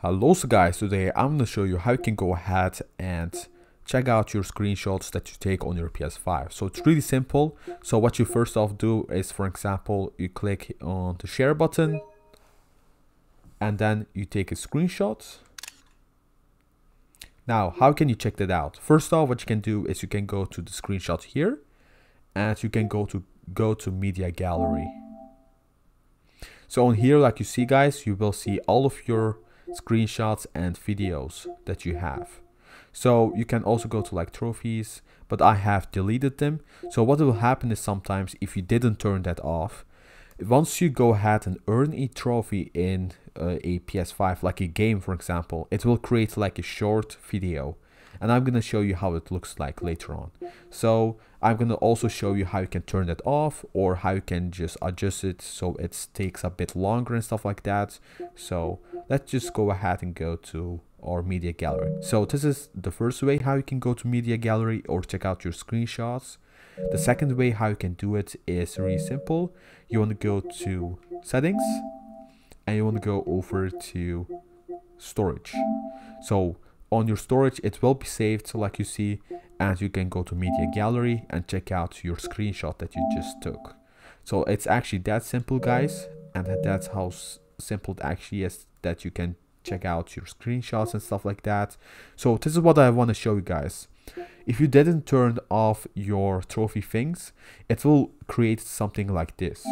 Hello guys, today I'm going to show you how you can go ahead and check out your screenshots that you take on your PS5. So it's really simple. So what you first off do is, for example, you click on the share button and then you take a screenshot. Now, how can you check that out? First off, what you can do is you can go to the screenshot here and you can go to media gallery. So on here, like you see guys, you will see all of your screenshots and videos that you have. So you can also go to like trophies, but I have deleted them. So what will happen is, sometimes if you didn't turn that off, once you go ahead and earn a trophy in a PS5, like a game for example, it will create like a short video, and I'm gonna show you how it looks like later on. So I'm gonna also show you how you can turn that off, or how you can just adjust it so it takes a bit longer and stuff like that. So let's just go ahead and go to our media gallery. So this is the first way how you can go to media gallery or check out your screenshots. The second way how you can do it is really simple. You want to go to settings and you want to go over to storage. So on your storage, it will be saved, like you see, and you can go to media gallery and check out your screenshot that you just took. So it's actually that simple guys, and that's how simple it actually is that you can check out your screenshots and stuff like that. So this is what I want to show you guys. If you didn't turn off your trophy things, it will create something like this.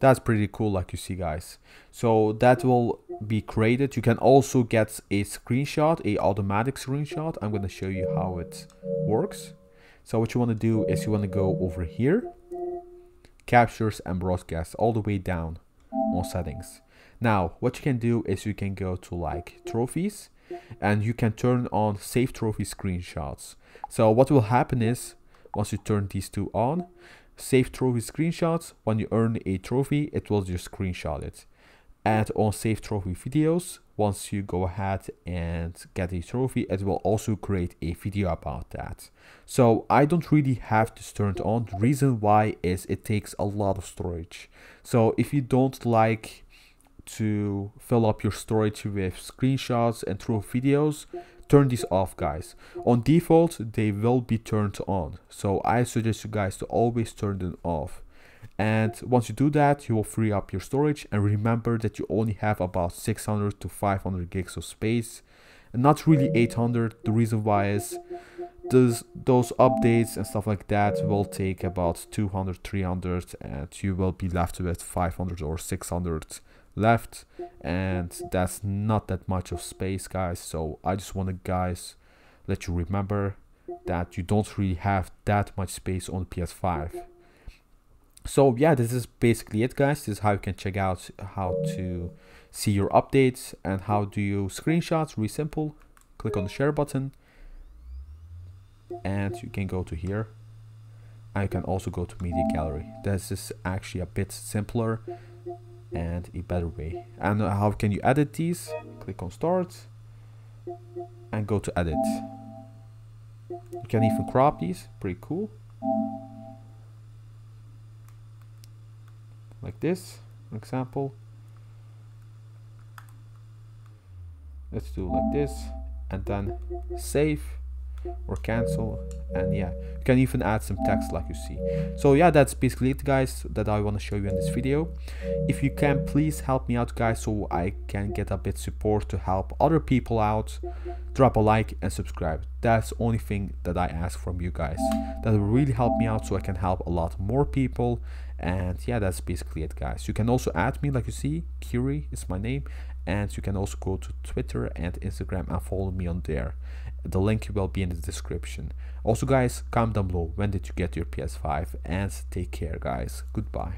That's pretty cool, like you see guys. So that will be created. You can also get a screenshot, a automatic screenshot. I'm going to show you how it works. So what you want to do is you want to go over here, captures and broadcast, all the way down on settings. Now what you can do is you can go to like trophies and you can turn on save trophy screenshots. So what will happen is, once you turn these two on, save trophy screenshots, when you earn a trophy it will just screenshot it. And on save trophy videos, once you go ahead and get a trophy, it will also create a video about that. So I don't really have this turned on. The reason why is it takes a lot of storage. So if you don't like to fill up your storage with screenshots and trophy videos, turn these off guys. On default they will be turned on, so I suggest you guys to always turn them off. And once you do that, you will free up your storage, and remember that you only have about 600 to 500 gigs of space, and not really 800. The reason why is those updates and stuff like that will take about 200 300, and you will be left with 500 or 600 left, and that's not that much of space guys. So I just want to guys let you remember that you don't really have that much space on PS5. So yeah, this is basically it guys. This is how you can check out how to see your updates and how do you screenshots. Really simple. Click on the share button and you can go to here. I can also go to media gallery. This is actually a bit simpler and a better way. And how can you edit these? Click on start and go to edit. You can even crop these, pretty cool, like this for example. Let's do like this and then save or cancel. And yeah, you can even add some text like you see. So yeah, that's basically it guys that I want to show you in this video. If you can, please help me out guys, so I can get a bit support to help other people out. Drop a like and subscribe. That's the only thing that I ask from you guys. That will really help me out so I can help a lot more people. And yeah, that's basically it guys. You can also add me, like you see, Qieri is my name. And you can also go to Twitter and Instagram and follow me on there. The link will be in the description. Also guys, comment down below when did you get your PS5, and take care guys. Goodbye.